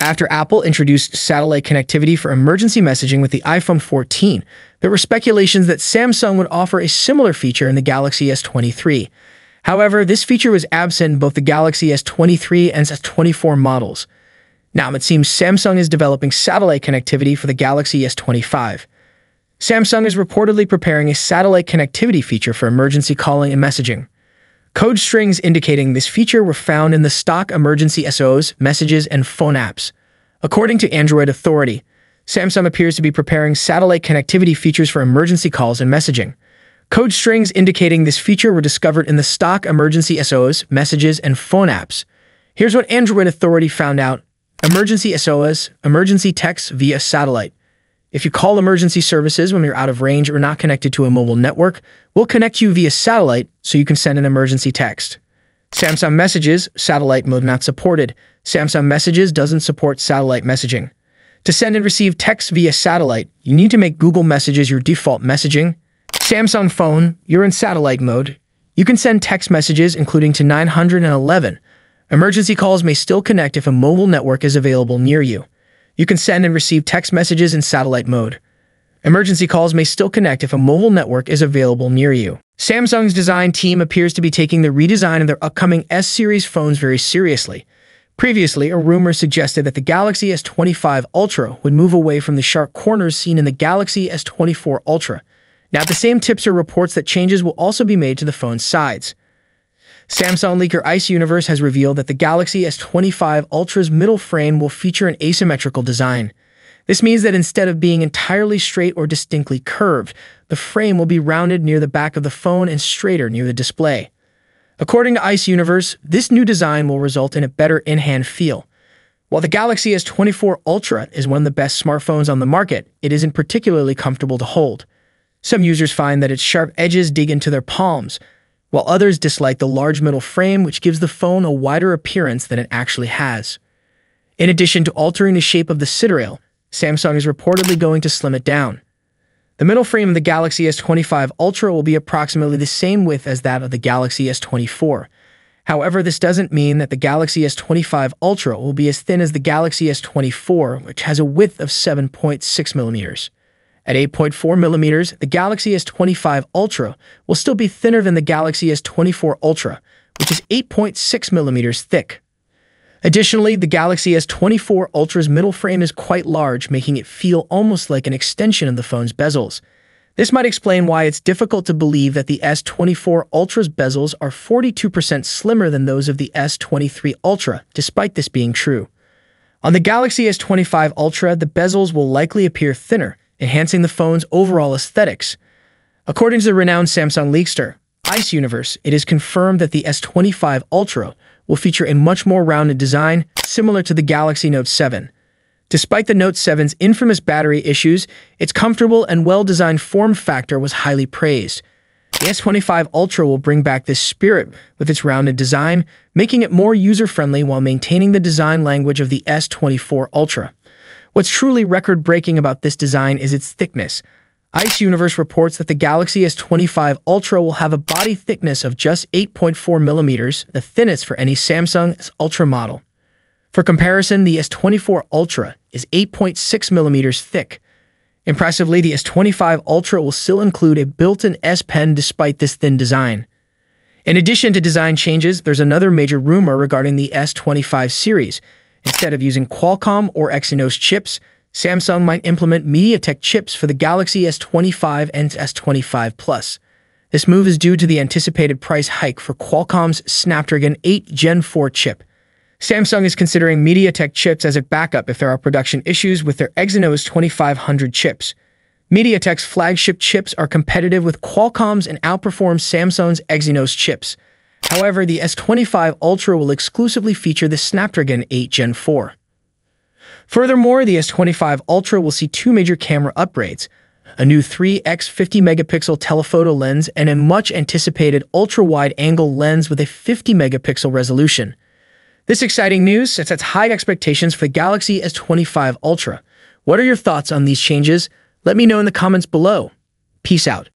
After Apple introduced satellite connectivity for emergency messaging with the iPhone 14, there were speculations that Samsung would offer a similar feature in the Galaxy S23. However, this feature was absent in both the Galaxy S23 and S24 models. Now, it seems Samsung is developing satellite connectivity for the Galaxy S25. Samsung is reportedly preparing a satellite connectivity feature for emergency calling and messaging. Code strings indicating this feature were found in the stock emergency SOS, messages, and phone apps. According to Android Authority, Samsung appears to be preparing satellite connectivity features for emergency calls and messaging. Code strings indicating this feature were discovered in the stock emergency SOS, messages, and phone apps. Here's what Android Authority found out. Emergency SOS, emergency texts via satellite. If you call emergency services when you're out of range or not connected to a mobile network, we'll connect you via satellite so you can send an emergency text. Samsung Messages, satellite mode not supported. Samsung Messages doesn't support satellite messaging. To send and receive texts via satellite, you need to make Google Messages your default messaging. Samsung Phone, you're in satellite mode. You can send text messages including to 911. Emergency calls may still connect if a mobile network is available near you. You can send and receive text messages in satellite mode. Emergency calls may still connect if a mobile network is available near you. Samsung's design team appears to be taking the redesign of their upcoming S-series phones very seriously. Previously, a rumor suggested that the Galaxy S25 Ultra would move away from the sharp corners seen in the Galaxy S24 Ultra. Now, the same tipster reports that changes will also be made to the phone's sides. Samsung leaker Ice Universe has revealed that the Galaxy S25 Ultra's middle frame will feature an asymmetrical design. This means that instead of being entirely straight or distinctly curved, the frame will be rounded near the back of the phone and straighter near the display. According to Ice Universe, this new design will result in a better in-hand feel. While the Galaxy S24 Ultra is one of the best smartphones on the market, it isn't particularly comfortable to hold. Some users find that its sharp edges dig into their palms, while others dislike the large middle frame, which gives the phone a wider appearance than it actually has. In addition to altering the shape of the sidrail, Samsung is reportedly going to slim it down. The middle frame of the Galaxy S25 Ultra will be approximately the same width as that of the Galaxy S24. However, this doesn't mean that the Galaxy S25 Ultra will be as thin as the Galaxy S24, which has a width of 7.6 millimeters. At 8.4 millimeters, the Galaxy S25 Ultra will still be thinner than the Galaxy S24 Ultra, which is 8.6 millimeters thick. Additionally, the Galaxy S24 Ultra's middle frame is quite large, making it feel almost like an extension of the phone's bezels. This might explain why it's difficult to believe that the S24 Ultra's bezels are 42% slimmer than those of the S23 Ultra, despite this being true. On the Galaxy S25 Ultra, the bezels will likely appear thinner, enhancing the phone's overall aesthetics. According to the renowned Samsung leakster, Ice Universe, it is confirmed that the S25 Ultra will feature a much more rounded design, similar to the Galaxy Note 7. Despite the Note 7's infamous battery issues, its comfortable and well-designed form factor was highly praised. The S25 Ultra will bring back this spirit with its rounded design, making it more user-friendly while maintaining the design language of the S24 Ultra. What's truly record-breaking about this design is its thickness. Ice Universe reports that the Galaxy S25 Ultra will have a body thickness of just 8.4 millimeters, the thinnest for any Samsung Ultra model. For comparison, the S24 Ultra is 8.6 millimeters thick. Impressively, the S25 Ultra will still include a built-in S Pen despite this thin design. In addition to design changes, there's another major rumor regarding the S25 series. Instead of using Qualcomm or Exynos chips, Samsung might implement MediaTek chips for the Galaxy S25 and S25 Plus. This move is due to the anticipated price hike for Qualcomm's Snapdragon 8 Gen 4 chip. Samsung is considering MediaTek chips as a backup if there are production issues with their Exynos 2500 chips. MediaTek's flagship chips are competitive with Qualcomm's and outperform Samsung's Exynos chips. However, the S25 Ultra will exclusively feature the Snapdragon 8 Gen 4. Furthermore, the S25 Ultra will see two major camera upgrades, a new 3x 50-megapixel telephoto lens and a much-anticipated ultra-wide-angle lens with a 50-megapixel resolution. This exciting news sets high expectations for the Galaxy S25 Ultra. What are your thoughts on these changes? Let me know in the comments below. Peace out.